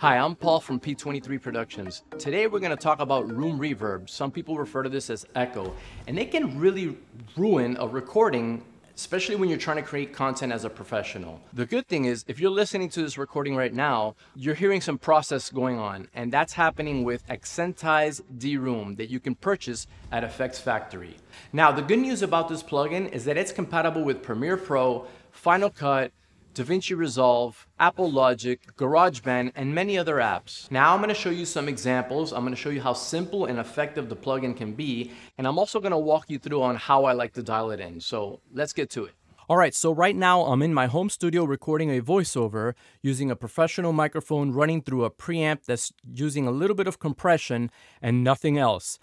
Hi, I'm Paul from P23 Productions. Today we're going to talk about room reverb. Some people refer to this as echo, and it can really ruin a recording, especially when you're trying to create content as a professional. The good thing is, if you're listening to this recording right now, you're hearing some process going on, and that's happening with Accentize DeRoom that you can purchase at FX Factory. Now, the good news about this plugin is that it's compatible with Premiere Pro, Final Cut, DaVinci Resolve, Apple Logic, GarageBand, and many other apps. Now I'm going to show you some examples. I'm going to show you how simple and effective the plugin can be, and I'm also going to walk you through on how I like to dial it in. So let's get to it. All right, so right now I'm in my home studio recording a voiceover using a professional microphone running through a preamp that's using a little bit of compression and nothing else.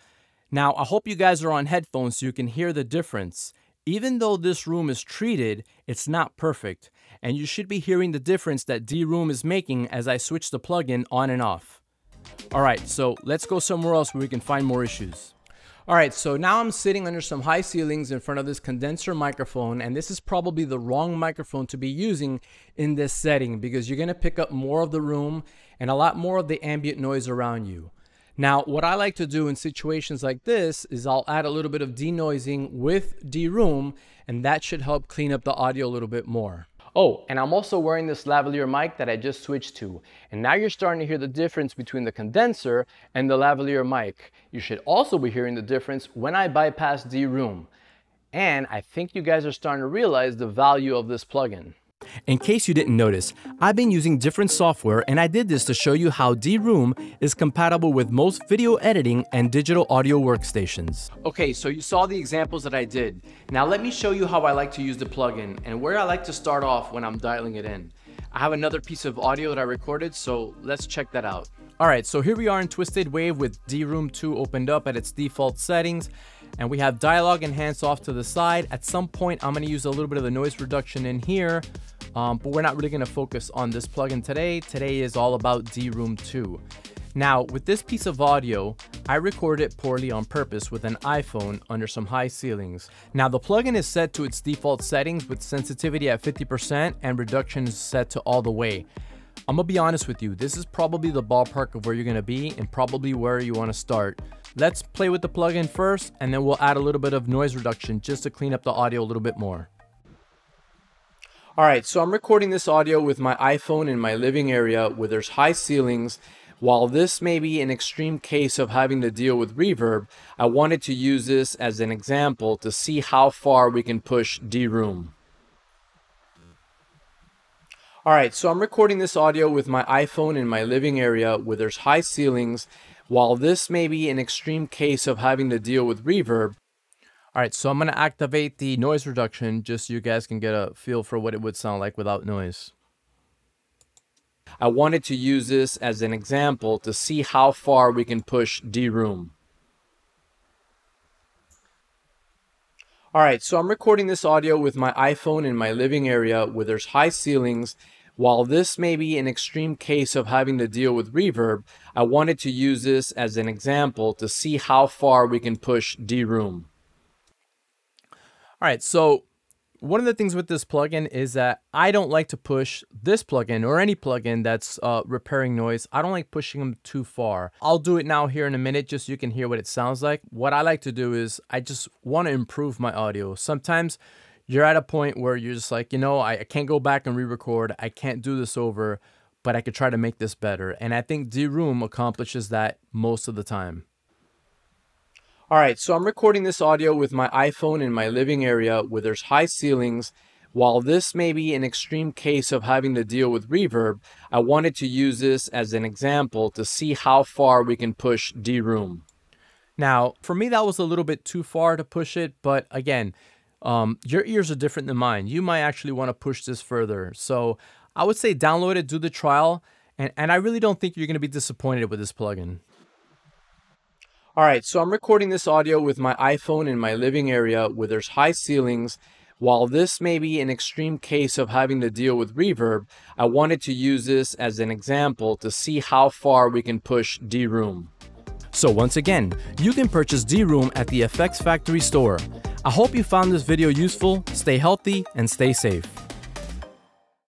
Now I hope you guys are on headphones so you can hear the difference. Even though this room is treated, it's not perfect, and you should be hearing the difference that DeRoom is making as I switch the plugin on and off. All right, so let's go somewhere else where we can find more issues. All right, so now I'm sitting under some high ceilings in front of this condenser microphone, and this is probably the wrong microphone to be using in this setting because you're gonna pick up more of the room and a lot more of the ambient noise around you. Now, what I like to do in situations like this is I'll add a little bit of denoising with DeRoom, and that should help clean up the audio a little bit more. Oh, and I'm also wearing this lavalier mic that I just switched to. And now you're starting to hear the difference between the condenser and the lavalier mic. You should also be hearing the difference when I bypass DeRoom. And I think you guys are starting to realize the value of this plugin. In case you didn't notice, I've been using different software, and I did this to show you how DeRoom is compatible with most video editing and digital audio workstations. Okay, so you saw the examples that I did. Now let me show you how I like to use the plugin and where I like to start off when I'm dialing it in. I have another piece of audio that I recorded, so let's check that out. All right, so here we are in Twisted Wave with DeRoom 2 opened up at its default settings. And we have dialogue enhanced off to the side. At some point, I'm gonna use a little bit of the noise reduction in here, but we're not really gonna focus on this plugin today. Today is all about DeRoom 2. Now, with this piece of audio, I recorded it poorly on purpose with an iPhone under some high ceilings. Now, the plugin is set to its default settings with sensitivity at 50% and reduction is set to all the way. I'm gonna be honest with you, this is probably the ballpark of where you're gonna be and probably where you wanna start. Let's play with the plugin first, and then we'll add a little bit of noise reduction just to clean up the audio a little bit more. All right, so I'm recording this audio with my iPhone in my living area where there's high ceilings. While this may be an extreme case of having to deal with reverb, I wanted to use this as an example to see how far we can push DeRoom. All right, so I'm recording this audio with my iPhone in my living area where there's high ceilings. While this may be an extreme case of having to deal with reverb. All right, so I'm gonna activate the noise reduction just so you guys can get a feel for what it would sound like without noise. I wanted to use this as an example to see how far we can push DeRoom. All right, so I'm recording this audio with my iPhone in my living area where there's high ceilings. While this may be an extreme case of having to deal with reverb, I wanted to use this as an example to see how far we can push DeRoom. All right, so one of the things with this plugin is that I don't like to push this plugin or any plugin that's repairing noise. I don't like pushing them too far. I'll do it now here in a minute just so you can hear what it sounds like. What I like to do is I just want to improve my audio. Sometimes you're at a point where you're just like, you know, I can't go back and re-record. I can't do this over, but I could try to make this better. And I think DeRoom accomplishes that most of the time. All right, so I'm recording this audio with my iPhone in my living area where there's high ceilings. While this may be an extreme case of having to deal with reverb, I wanted to use this as an example to see how far we can push DeRoom. Now, for me, that was a little bit too far to push it, but again, your ears are different than mine. You might actually want to push this further. So I would say download it, do the trial, and I really don't think you're going to be disappointed with this plugin. All right, so I'm recording this audio with my iPhone in my living area where there's high ceilings. While this may be an extreme case of having to deal with reverb, I wanted to use this as an example to see how far we can push DeRoom. So once again, you can purchase DeRoom at the FX Factory store. I hope you found this video useful. Stay healthy and stay safe.